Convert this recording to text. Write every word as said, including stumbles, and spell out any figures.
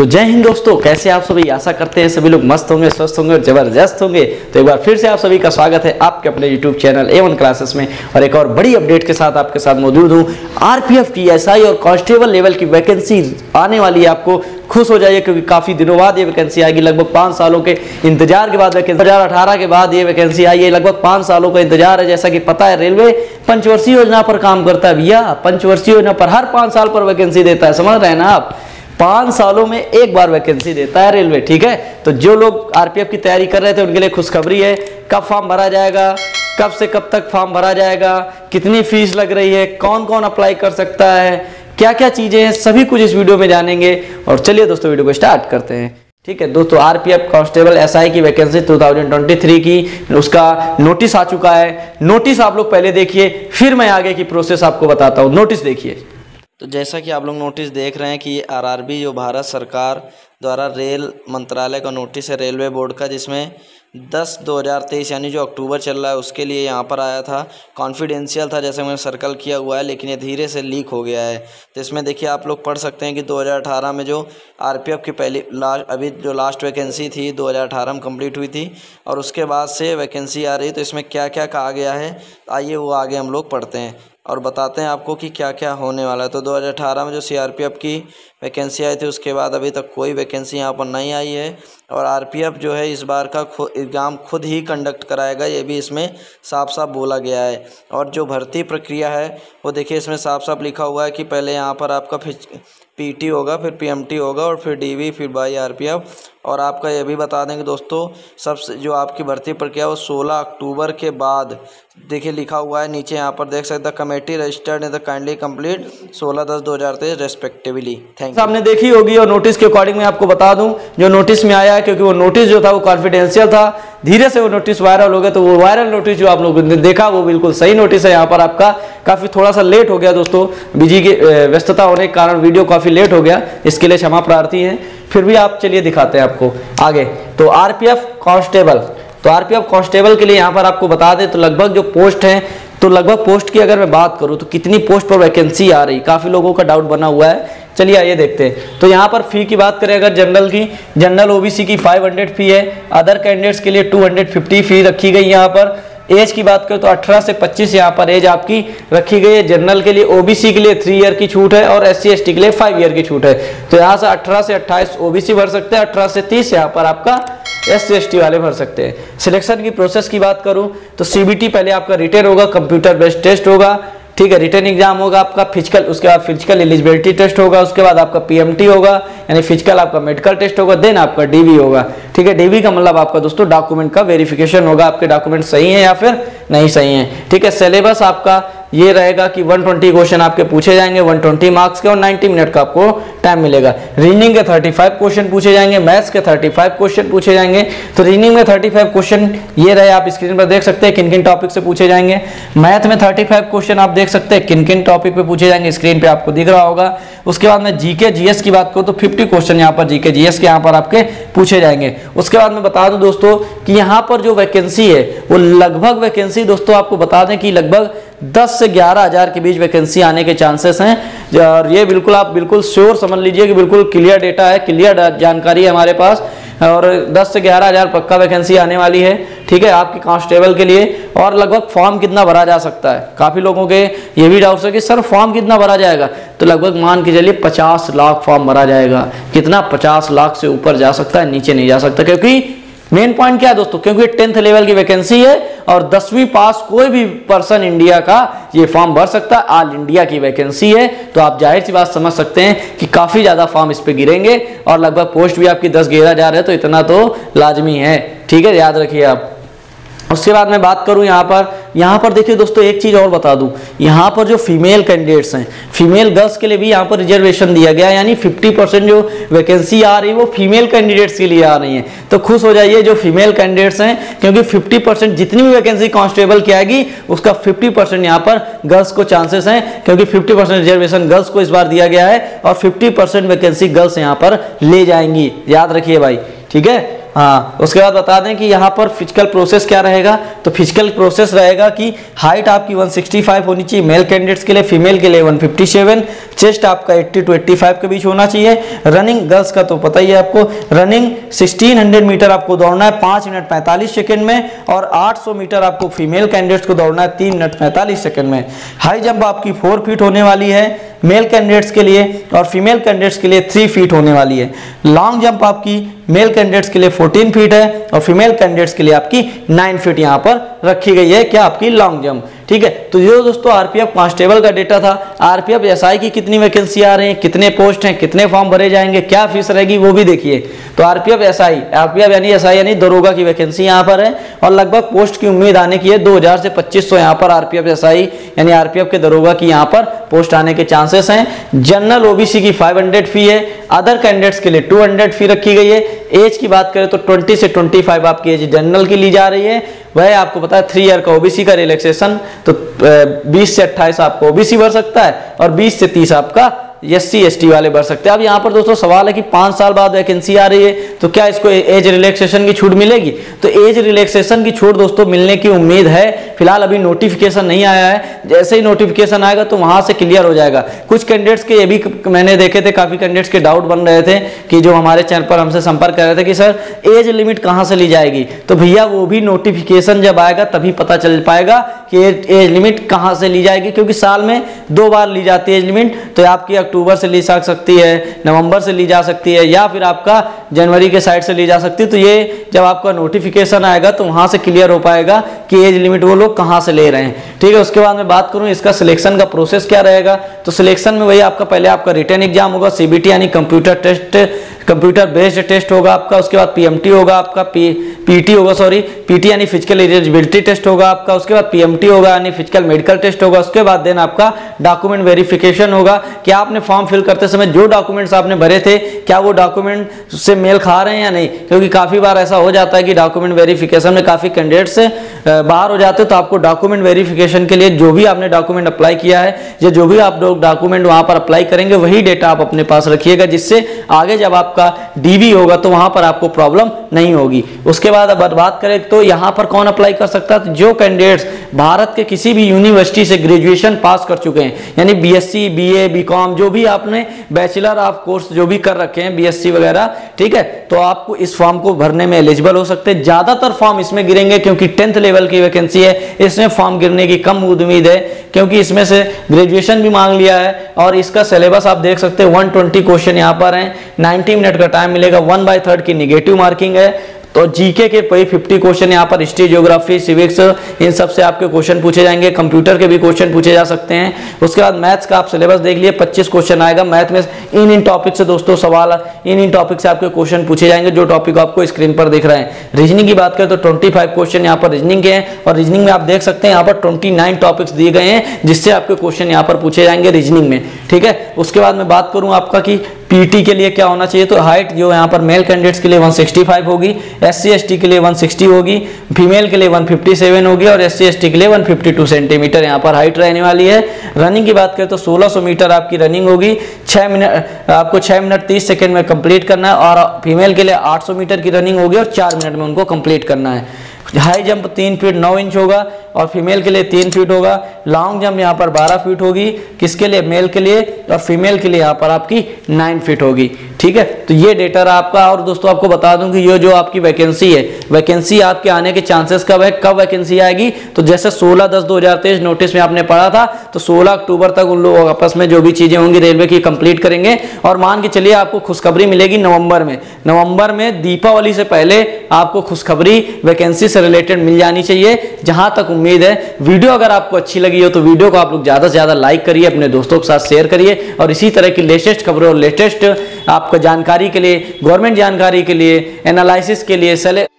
तो जय हिंद दोस्तों, कैसे आप सभी? आशा करते हैं सभी लोग मस्त होंगे, स्वस्थ होंगे और जबरदस्त होंगे। तो एक बार फिर से आप सभी का स्वागत है आपके अपने YouTube channel A one classes में, और एक और बड़ी अपडेट के साथ आपके साथ मौजूद हूँ। आरपीएफ की एसआई और कांस्टेबल लेवल की वैकेंसी आने वाली है, आपको खुश हो जाइए क्योंकि काफी दिनों बाद ये वैकेंसी आएगी। लगभग पाँच सालों के इंतजार के बाद वैकेंसी दो हज़ार अठारह के बाद ये वैकेंसी आई है। लगभग पाँच सालों का इंतजार है। जैसा कि पता है रेलवे पंचवर्षीय योजना पर काम करता है भैया, पंचवर्षीय योजना पर हर पाँच साल पर वैकेंसी देता है, समझ रहे हैं ना आप? पाँच सालों में एक बार वैकेंसी देता है रेलवे, ठीक है? तो जो लोग आरपीएफ की तैयारी कर रहे थे उनके लिए खुशखबरी है। कब फॉर्म भरा जाएगा, कब से कब तक फॉर्म भरा जाएगा, कितनी फीस लग रही है, कौन कौन अप्लाई कर सकता है, क्या क्या चीज़ें हैं, सभी कुछ इस वीडियो में जानेंगे। और चलिए दोस्तों वीडियो को स्टार्ट करते हैं, ठीक है? दोस्तों आरपीएफ कांस्टेबल एसआई की वैकेंसी दो हज़ार तेईस की उसका नोटिस आ चुका है। नोटिस आप लोग पहले देखिए, फिर मैं आगे की प्रोसेस आपको बताता हूँ। नोटिस देखिए। तो जैसा कि आप लोग नोटिस देख रहे हैं कि ये आरआरबी जो भारत सरकार द्वारा रेल मंत्रालय का नोटिस है रेलवे बोर्ड का, जिसमें दस दो हज़ार तेईस यानी जो अक्टूबर चल रहा है उसके लिए यहाँ पर आया था। कॉन्फिडेंशियल था जैसे मैंने सर्कल किया हुआ है, लेकिन ये धीरे से लीक हो गया है। तो इसमें देखिए आप लोग पढ़ सकते हैं कि दो हज़ार अठारह में जो आरपीएफ की पहली लास्ट अभी जो लास्ट वैकेंसी थी दो हज़ार अठारह में कंप्लीट हुई थी, और उसके बाद से वैकेंसी आ रही। तो इसमें क्या क्या कहा गया है, आइए वो आगे हम लोग पढ़ते हैं और बताते हैं आपको कि क्या क्या होने वाला है। तो दो हज़ार अठारह में जो सीआरपीएफ की वैकेंसी आई थी उसके बाद अभी तक कोई वैकेंसी यहाँ पर नहीं आई है। और आरपीएफ जो है इस बार का एग्ज़ाम खुद ही कंडक्ट कराएगा, ये भी इसमें साफ साफ बोला गया है। और जो भर्ती प्रक्रिया है वो देखिए इसमें साफ साफ लिखा हुआ है कि पहले यहाँ पर आपका पीटी होगा, फिर पीएमटी होगा, और फिर डीवी, फिर बाई आरपीएफ। और आपका ये भी बता दें कि दोस्तों सबसे जो आपकी भर्ती प्रक्रिया वो सोलह अक्टूबर के बाद देखिए लिखा हुआ है नीचे, यहाँ पर देख सकते हैं committee registered in the kindly complete सोलह दस दो हज़ार तेईस रेस्पेक्टिवली। Thank you. आपने देखी होगी और नोटिस के अकॉर्डिंग मैं आपको बता दूं जो नोटिस में आया है, क्योंकि वो नोटिस जो था वो कॉन्फिडेंशियल था, धीरे से वो नोटिस वायरल हो गया। तो वो वायरल नोटिस जो आप लोगों ने देखा वो बिल्कुल सही नोटिस है। यहाँ पर आपका काफ़ी थोड़ा सा लेट हो गया दोस्तों, बिजी के व्यस्तता होने के कारण वीडियो काफ़ी लेट हो गया, इसके लिए क्षमा प्रार्थी हैं। फिर भी आप चलिए दिखाते हैं आपको आगे। तो आरपीएफ कांस्टेबल, तो आरपीएफ कांस्टेबल के लिए यहाँ पर आपको बता दें तो लगभग जो पोस्ट हैं, तो लगभग पोस्ट की अगर मैं बात करूँ तो कितनी पोस्ट पर वैकेंसी आ रही, काफ़ी लोगों का डाउट बना हुआ है। चलिए आइए देखते हैं। तो यहाँ पर फी की बात करें अगर जनरल की, जनरल ओबीसी की पाँच सौ फी है, अदर कैंडिडेट्स के लिए दो सौ पचास फी रखी गई। यहाँ पर एज की बात करें तो अठारह से पच्चीस यहाँ पर एज आपकी रखी गई है। जनरल के लिए, ओबीसी के लिए थ्री ईयर की छूट है, और एससी एसटी के लिए फाइव ईयर की छूट है। तो यहाँ से अठारह से अट्ठाईस ओबीसी भर सकते हैं, अठारह से तीस यहाँ पर आपका एस सी एस टी वाले भर सकते हैं। सिलेक्शन की प्रोसेस की बात करूं तो सीबीटी पहले आपका रिटेन होगा, कंप्यूटर बेस्ड टेस्ट होगा, ठीक है? रिटर्न एग्जाम होगा आपका, फिजिकल, उसके बाद फिजिकल एलिजिबिलिटी टेस्ट होगा, उसके बाद आपका पीएमटी होगा यानी फिजिकल आपका मेडिकल टेस्ट होगा, देन आपका डीवी होगा, ठीक है? डीवी का मतलब आपका दोस्तों डॉक्यूमेंट का वेरिफिकेशन होगा, आपके डॉक्यूमेंट सही हैं या फिर नहीं सही हैं, ठीक है? सिलेबस आपका ये रहेगा कि एक सौ बीस क्वेश्चन आपके पूछे जाएंगे एक सौ बीस मार्क्स के, और नब्बे मिनट का आपको टाइम मिलेगा। रीजनिंग के पैंतीस क्वेश्चन पूछे जाएंगे, मैथ्स के पैंतीस क्वेश्चन पूछे जाएंगे। तो रीजनिंग में पैंतीस क्वेश्चन ये रहे, आप स्क्रीन पर देख सकते हैं किन किन टॉपिक से पूछे जाएंगे। मैथ में पैंतीस क्वेश्चन आप देख सकते हैं किन किन टॉपिक पे पूछे जाएंगे, स्क्रीन पर आपको दिख रहा होगा। उसके बाद में जीके जीएस की बात करूँ तो पचास क्वेश्चन यहाँ पर जीके जीएस के यहाँ पर आपके पूछे जाएंगे। उसके बाद में बता दूँ दोस्तों कि यहाँ पर जो वैकेंसी है वो लगभग वैकेंसी दोस्तों आपको बता दें कि लगभग दस से ग्यारह हज़ार के बीच वैकेंसी आने के चांसेस हैं। और ये बिल्कुल आप बिल्कुल श्योर समझ लीजिए कि बिल्कुल क्लियर डेटा है, क्लियर जानकारी है हमारे पास, और दस से ग्यारह हज़ार पक्का वैकेंसी आने वाली है, ठीक है? आपके कांस्टेबल के लिए। और लगभग फॉर्म कितना भरा जा सकता है, काफ़ी लोगों के ये भी डाउट्स है कि सर फॉर्म कितना भरा जाएगा, तो लगभग मान के चलिए पचास लाख फॉर्म भरा जाएगा। कितना? पचास लाख से ऊपर जा सकता है, नीचे नहीं जा सकता। क्योंकि मेन पॉइंट क्या है दोस्तों, क्योंकि टेंथ लेवल की वैकेंसी है और दसवीं पास कोई भी पर्सन इंडिया का ये फॉर्म भर सकता है। ऑल इंडिया की वैकेंसी है, तो आप जाहिर सी बात समझ सकते हैं कि काफ़ी ज़्यादा फॉर्म इस पे गिरेंगे, और लगभग पोस्ट भी आपकी दस गिरा जा रहे हैं, तो इतना तो लाजमी है, ठीक है? याद रखिए आप। उसके बाद मैं बात करूं यहाँ पर, यहाँ पर देखिए दोस्तों एक चीज़ और बता दूं, यहाँ पर जो फीमेल कैंडिडेट्स हैं, फीमेल गर्ल्स के लिए भी यहाँ पर रिजर्वेशन दिया गया, यानी पचास परसेंट जो वैकेंसी आ रही है वो फीमेल कैंडिडेट्स के लिए आ रही है। तो खुश हो जाइए जो फीमेल कैंडिडेट्स हैं, क्योंकि पचास परसेंट जितनी भी वैकेंसी कांस्टेबल की आएगी उसका पचास परसेंट यहाँ पर गर्ल्स को चांसेस हैं, क्योंकि पचास परसेंट रिजर्वेशन गर्ल्स को इस बार दिया गया है, और पचास परसेंट वैकेंसी गर्ल्स यहाँ पर ले जाएंगी, याद रखिए भाई, ठीक है? हाँ, उसके बाद बता दें कि यहाँ पर फिजिकल प्रोसेस क्या रहेगा, तो फिजिकल प्रोसेस रहेगा कि हाइट आपकी एक सौ पैंसठ होनी चाहिए मेल कैंडिडेट्स के लिए, फीमेल के लिए एक सौ सत्तावन, चेस्ट आपका अस्सी टू पचासी के बीच होना चाहिए, रनिंग गर्ल्स का तो पता ही है आपको, रनिंग सोलह सौ मीटर आपको दौड़ना है पाँच मिनट पैंतालीस सेकंड में, और आठ सौ मीटर आपको फीमेल कैंडिडेट्स को दौड़ना है तीन मिनट पैंतालीस सेकंड में। हाई जंप आपकी फोर फीट होने वाली है मेल कैंडिडेट्स के लिए और फीमेल कैंडिडेट्स के लिए थ्री फीट होने वाली है। लॉन्ग जंप आपकी मेल कैंडिडेट्स के लिए फोर्टीन फीट है और फीमेल कैंडिडेट्स के लिए आपकी नाइन फीट यहाँ पर रखी गई है क्या आपकी लॉन्ग जंप। ठीक है, तो ये दोस्तों आरपीएफ कांस्टेबल का डेटा था। आरपीएफ एसआई की कितनी वैकेंसी आ रही है, कितने पोस्ट हैं, कितने फॉर्म भरे जाएंगे, क्या फीस रहेगी वो भी देखिए। तो आरपीएफ एसआई आरपीएफ यानी एसआई यानी दरोगा की वैकेंसी यहाँ पर है और लगभग पोस्ट की उम्मीद आने की है दो हजार से पच्चीस सौ यहाँ पर आरपीएफ एसआई यानी आरपीएफ के दरोगा की यहाँ पर पोस्ट आने के चांसेस हैं। जनरल ओबीसी की फाइव हंड्रेड फी है, अदर कैंडिडेट्स के लिए टू हंड्रेड फी रखी गई है। एज की बात करें तो बीस से पच्चीस आपकी एज जनरल की ली जा रही है, वह आपको पता है थ्री ईयर का ओबीसी का रिलैक्सेशन, तो बीस से अट्ठाईस आपको ओबीसी भर सकता है और बीस से तीस आपका एससी एसटी वाले भर सकते हैं। अब यहाँ पर दोस्तों सवाल है कि पाँच साल बाद वैकेंसी आ रही है तो क्या इसको एज रिलैक्सेशन की छूट मिलेगी, तो एज रिलैक्सेशन की छूट दोस्तों मिलने की उम्मीद है, फिलहाल अभी नोटिफिकेशन नहीं आया है, जैसे ही नोटिफिकेशन आएगा तो वहाँ से क्लियर हो जाएगा। कुछ कैंडिडेट्स के ये भी मैंने देखे थे, काफ़ी कैंडिडेट्स के डाउट बन रहे थे कि जो हमारे चैनल पर हमसे संपर्क कर रहे थे कि सर एज लिमिट कहाँ से ली जाएगी, तो भैया वो भी नोटिफिकेशन जब आएगा तभी पता चल पाएगा कि एज लिमिट कहाँ से ली जाएगी, क्योंकि साल में दो बार ली जाती है एज लिमिट, तो आपकी अक्टूबर से ली जा सकती है, नवंबर से ली जा सकती है या फिर आपका जनवरी के साइड से ली जा सकती है। तो ये जब आपका नोटिफिकेशन आएगा तो वहां से क्लियर हो पाएगा कि एज लिमिट वो लोग कहां से ले रहे हैं। ठीक है, उसके बाद मैं बात करूं इसका सिलेक्शन का प्रोसेस क्या रहेगा, तो सिलेक्शन में वही आपका पहले आपका रिटन एग्जाम होगा, सीबीटी यानी computer test computer based test होगा आपका, उसके बाद पीएमटी होगा आपका, पीटी होगा सॉरी पीटी यानी फिजिकल एलिजिबिलिटी टेस्ट होगा आपका, उसके बाद पीएमटी होगा यानी फिजिकल मेडिकल टेस्ट होगा, उसके बाद देन आपका डॉक्यूमेंट वेरिफिकेशन होगा कि आपने फॉर्म फिल करते समय जो डॉक्यूमेंट्स आपने भरे थे क्या वो डॉक्यूमेंट से मेल खा रहे हैं या नहीं, क्योंकि काफी बार ऐसा हो जाता है कि डॉक्यूमेंट वेरिफिकेशन में काफी कैंडिडेट्स बाहर हो जाते हैं, तो आपको डॉक्यूमेंट वेरिफिकेशन के लिए जो भी आपने डॉक्यूमेंट अप्लाई किया है या जो भी आप लोग डॉक्यूमेंट वहां पर अप्लाई करेंगे वही डेटा आप अपने पास रखिएगा, जिससे आगे जब आपका डीवी होगा तो वहां पर आपको प्रॉब्लम नहीं होगी। उसके बाद अब बात करें तो यहां पर कौन अप्लाई कर सकता है, जो कैंडिडेट्स भारत के किसी भी यूनिवर्सिटी से ग्रेजुएशन पास कर चुके हैं यानी बीएससी, बीए, बीकॉम जो भी आपने बैचलर ऑफ कोर्स जो भी कर रखे हैं बीएससी वगैरह, ठीक है, तो आपको इस फॉर्म को भरने में एलिजिबल हो सकते हैं। ज्यादातर फॉर्म इसमें गिरेंगे क्योंकि टेंथ लेवल की वैकेंसी है, इसमें फॉर्म गिरने की कम उम्मीद है क्योंकि इसमें से ग्रेजुएशन भी मांग लिया है और इसका सिलेबस आप देख सकते हैं एक सौ बीस क्वेश्चन यहाँ पर हैं, नब्बे मिनट का टाइम मिलेगा, वन बाई थर्ड की निगेटिव मार्किंग है, तो जीके के कई फिफ्टी क्वेश्चन यहाँ पर हिस्ट्री, ज्योग्राफी, सिविक्स इन सब से आपके क्वेश्चन पूछे जाएंगे, कंप्यूटर के भी क्वेश्चन पूछे जा सकते हैं। उसके बाद मैथ्स का आप सिलेबस देख लिए, पच्चीस क्वेश्चन आएगा मैथ में, इन इन टॉपिक से दोस्तों सवाल इन इन टॉपिक से आपके क्वेश्चन पूछे जाएंगे जो टॉपिक आपको स्क्रीन पर दिख रहे हैं। रीजनिंग की बात करें तो ट्वेंटी फाइव क्वेश्चन यहाँ पर रीजनिंग के हैं और रीजनिंग में आप देख सकते हैं यहाँ पर ट्वेंटी नाइन टॉपिक्स दिए गए हैं जिससे आपके क्वेश्चन यहाँ पर पूछे जाएंगे रीजनिंग में। ठीक है, उसके बाद मैं बात करूँ आपका कि पीटी के लिए क्या होना चाहिए, तो हाइट जो यहाँ पर मेल कैंडिडेट्स के लिए एक सौ पैंसठ होगी, एससी एसटी के लिए एक सौ साठ होगी, फीमेल के लिए एक सौ सत्तावन होगी और एससी एसटी के लिए एक सौ बावन सेंटीमीटर यहाँ पर हाइट रहने वाली है। रनिंग की बात करें तो सोलह सौ मीटर आपकी रनिंग होगी, छः मिनट आपको छः मिनट तीस सेकेंड में कंप्लीट करना है और फीमेल के लिए आठ सौ मीटर की रनिंग होगी और चार मिनट में उनको कंप्लीट करना है। हाई जंप तीन फीट नौ इंच होगा और फीमेल के लिए तीन फीट होगा, लॉन्ग जंप यहाँ पर बारह फीट होगी किसके लिए, मेल के लिए, और फीमेल के लिए यहाँ पर आपकी नाइन फीट होगी। ठीक है, तो ये डेटा रहा आपका। और दोस्तों आपको बता दूं कि ये जो आपकी वैकेंसी है, वैकेंसी आपके आने के चांसेस कब है, कब वैकेंसी आएगी, तो जैसे सोलह दस दो हजार तेईस नोटिस में आपने पढ़ा था, तो सोलह अक्टूबर तक उन लोग आपस में जो भी चीजें होंगी रेलवे की कंप्लीट करेंगे और मान के चलिए आपको खुशखबरी मिलेगी नवंबर में। नवंबर में दीपावली से पहले आपको खुशखबरी वैकेंसी से रिलेटेड मिल जानी चाहिए जहां तक उम्मीद है। वीडियो अगर आपको अच्छी लगी हो तो वीडियो को आप लोग ज्यादा से ज्यादा लाइक करिए, अपने दोस्तों के साथ शेयर करिए और इसी तरह की लेटेस्ट खबरों और लेटेस्ट आपका जानकारी के लिए, गवर्नमेंट जानकारी के लिए, एनालिसिस के लिए, सेलेक्ट